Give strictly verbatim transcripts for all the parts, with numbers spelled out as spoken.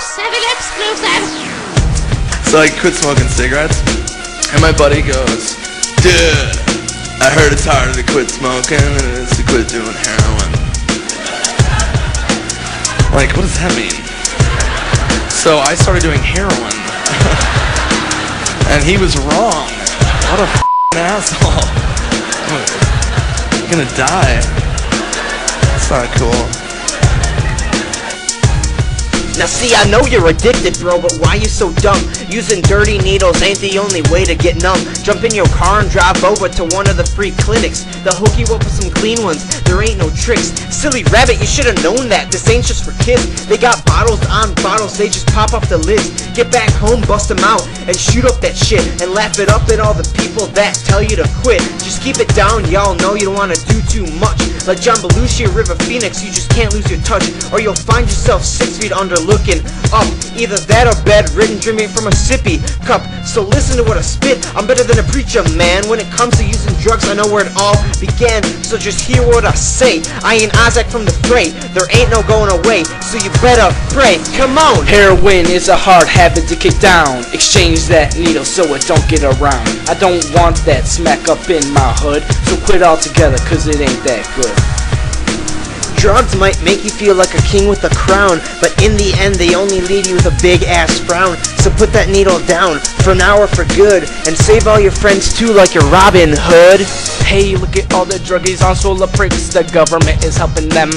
seven-Up exclusive. So I quit smoking cigarettes, and my buddy goes, dude, I heard it's harder to quit smoking than it is to quit doing heroin. Like, what does that mean? So I started doing heroin. And he was wrong. What a f***ing asshole. I'm gonna die. That's not cool. Now see, I know you're addicted, bro, but why you so dumb? Using dirty needles ain't the only way to get numb. Jump in your car and drive over to one of the free clinics. They'll hook you up with some clean ones, there ain't no tricks. Silly rabbit, you should've known that, this ain't just for kids. They got bottles on bottles, they just pop off the lids. Get back home, bust them out, and shoot up that shit. And laugh it up at all the people that tell you to quit. Just keep it down, y'all know you don't wanna do too much. Like John Belushi or River Phoenix, you just can't lose your touch. Or you'll find yourself six feet under looking up. Either that or bedridden, dreaming from a sippy cup. So listen to what I spit, I'm better than a preacher, man. When it comes to using drugs, I know where it all began. So just hear what I say, I ain't Isaac from the fray. There ain't no going away, so you better pray. Come on! Heroin is a hard habit to kick down. Exchange that needle so it don't get around. I don't want that smack up in my hood, so quit altogether cause it ain't that good. Drugs might make you feel like a king with a crown, but in the end they only leave you with a big ass frown. So put that needle down, for an hour for good, and save all your friends too like you're Robin Hood. Hey, look at all the druggies on solar pricks. The government is helping them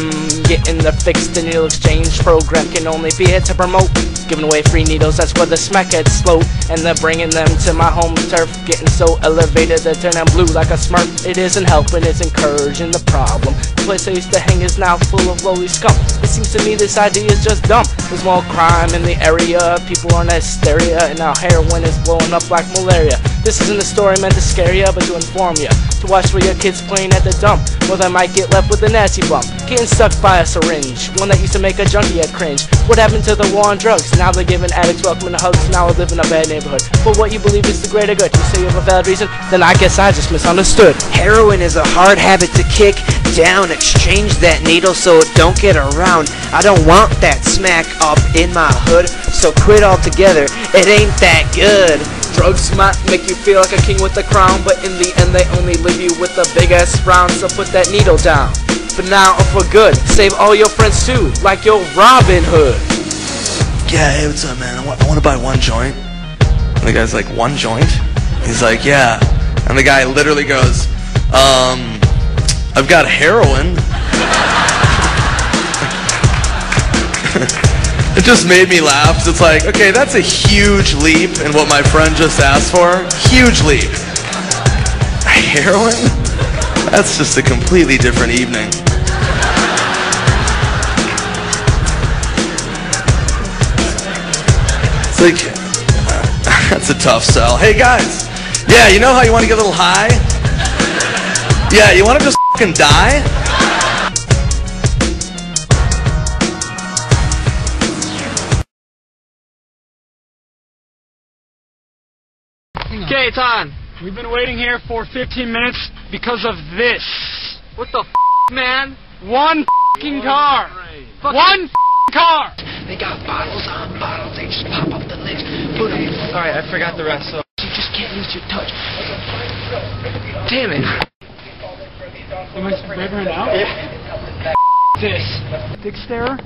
getting their fix. The needle exchange program can only be here to promote, giving away free needles, that's where the smackheads slow. And they're bringing them to my home turf, getting so elevated they're turning blue like a smurf. It isn't helping, it's encouraging the problem. The place I used to hang is now full of lowly scum. It seems to me this idea is just dumb. There's more crime in the area, people are in hysteria, and now heroin is blowing up like malaria. This isn't a story meant to scare ya, but to inform ya, to watch where your kid's playing at the dump, or they might get left with a nasty bump, getting stuck by a syringe, one that used to make a junkie a cringe. What happened to the war on drugs? Now they're giving addicts welcome to hugs. Now I live in a bad neighborhood, but what you believe is the greater good. You say you have a valid reason, then I guess I just misunderstood. Heroin is a hard habit to kick down, exchange that needle so it don't get around. I don't want that smack up in my hood, so quit altogether, it ain't that good. Drugs might make you feel like a king with a crown, but in the end they only leave you with a big ass frown. So put that needle down, for now or for good, save all your friends too, like your Robin Hood. Yeah, hey, what's up, man? I, wa I wanna buy one joint. And the guy's like, one joint? He's like, yeah. And the guy literally goes, um, I've got heroin. It just made me laugh. It's like, okay, that's a huge leap in what my friend just asked for. Huge leap. Heroin? That's just a completely different evening. It's like, that's a tough sell. Hey guys, yeah, you know how you want to get a little high? Yeah, you want to just fucking die? Okay, it's on. We've been waiting here for fifteen minutes because of this. What the f***, man? One f***ing car. Fuck One f***ing car. They got bottles on bottles. They just pop up the lids. Put them. Sorry, I forgot the rest. So you just can't lose your touch. Damn it. Am I right right now? Yeah. F*** this. Dick stare.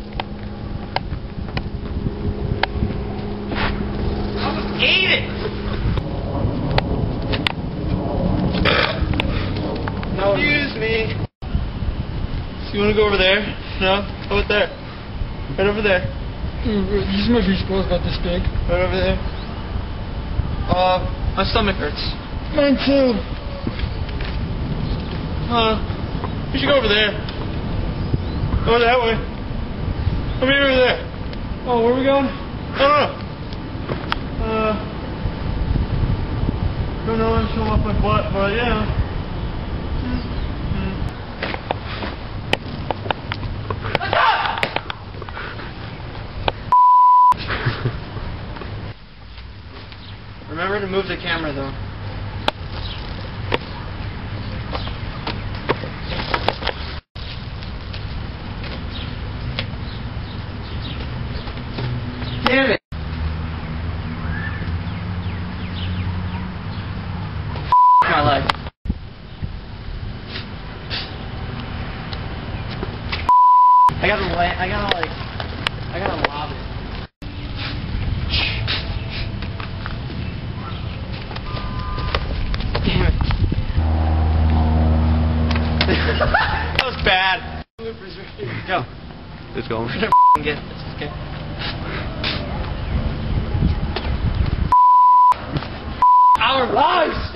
I almost ate it. Excuse me. So you want to go over there? No? How about there? Right over there. These my beach balls got this big. Right over there. Uh, my stomach hurts. Mine too. Uh, we should go over there. Go that way. Over here, over there. Oh, where are we going? I don't know. Uh, I don't know if I show off my butt, but yeah. Remember to move the camera, though. damn it. F*** my life. I gotta, I gotta like, I gotta lob it. That was bad. Go. Let's go. We're gonna f***ing get this, okay? Our lives!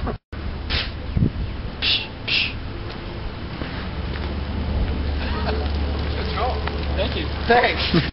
Let's go. Thank you. Thanks.